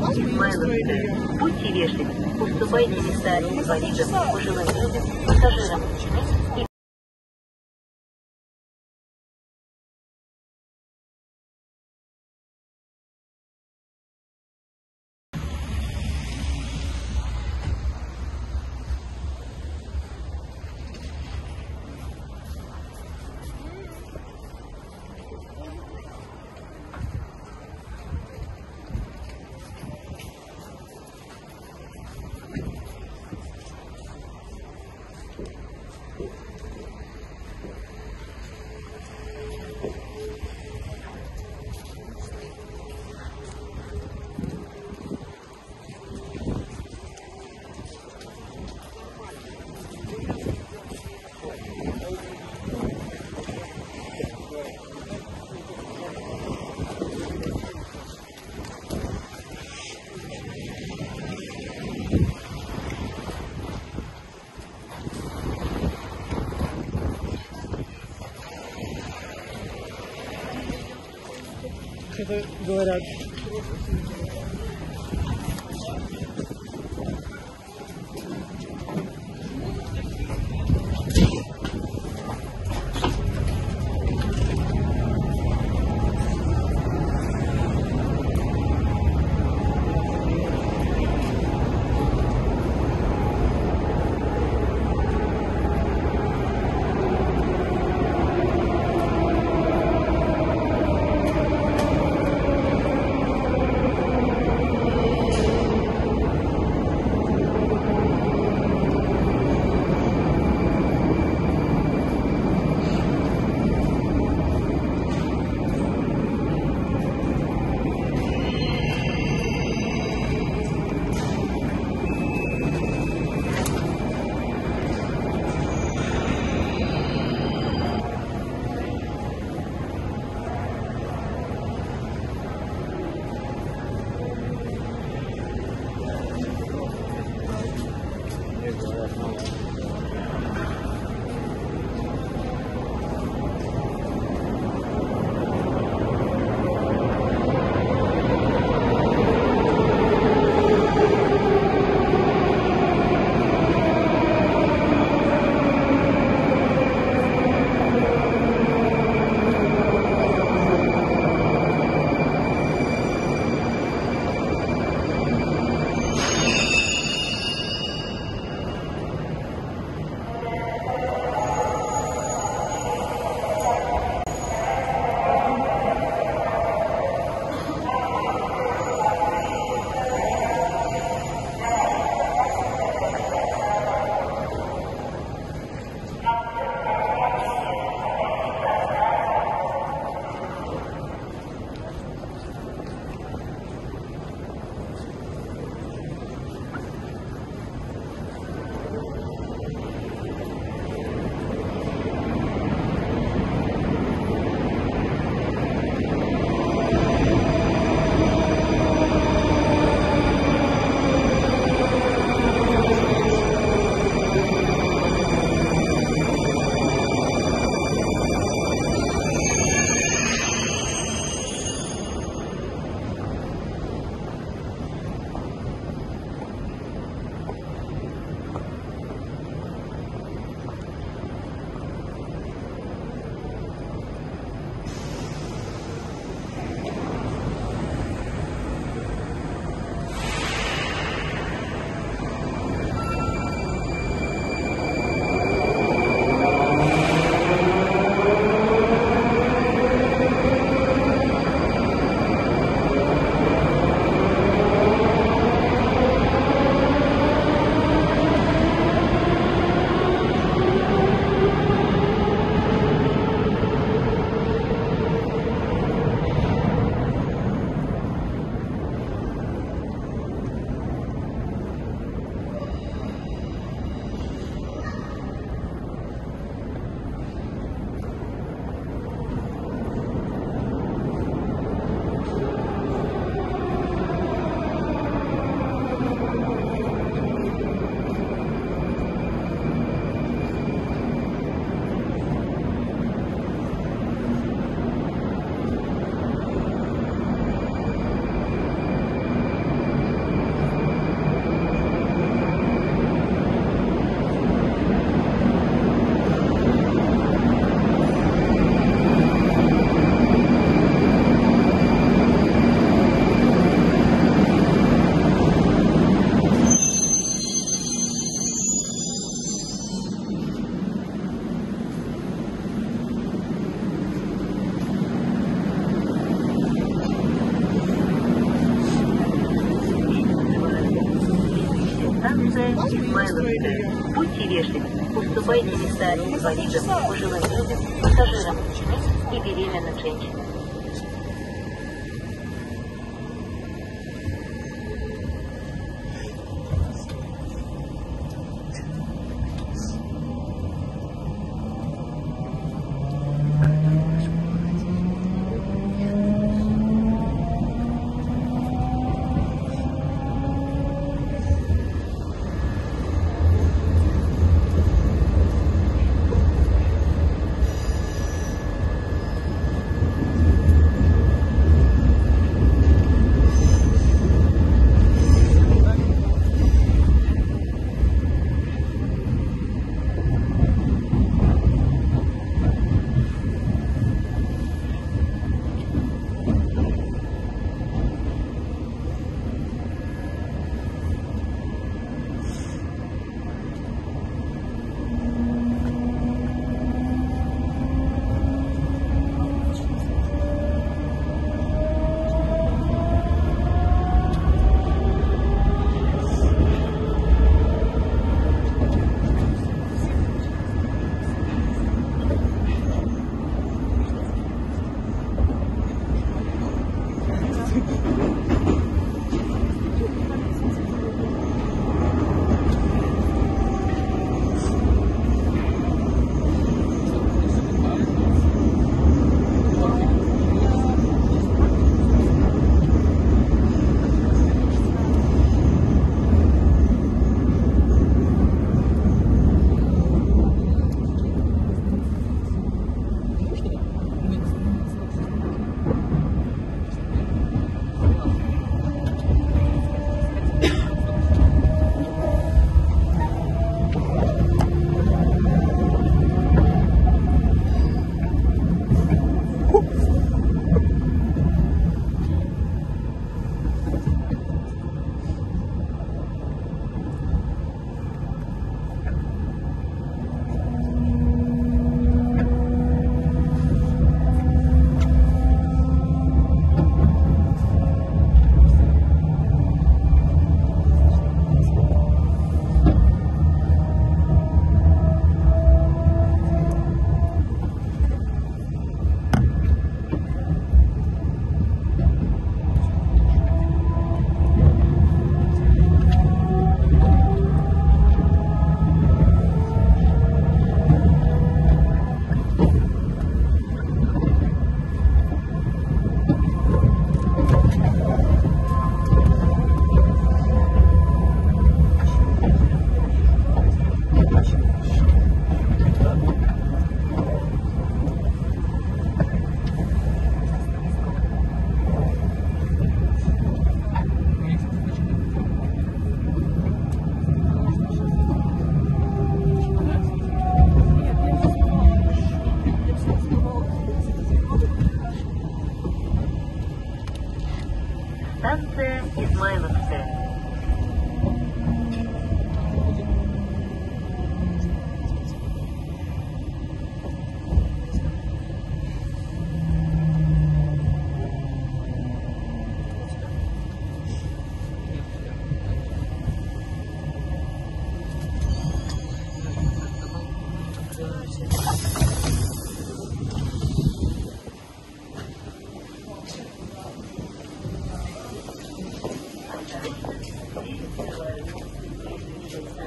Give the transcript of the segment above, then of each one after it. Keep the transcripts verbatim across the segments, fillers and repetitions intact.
Будьте вежливы, уступайте места водителям, пожилым людям, пассажирам. Что-то говорят. Будьте вежливы, уступайте места инвалидам, пожилым людям, пассажирам и беременным женщинам. Станция Измайловская.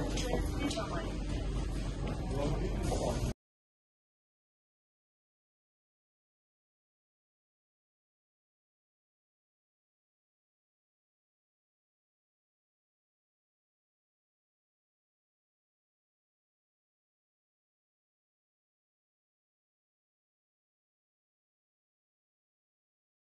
Thank you.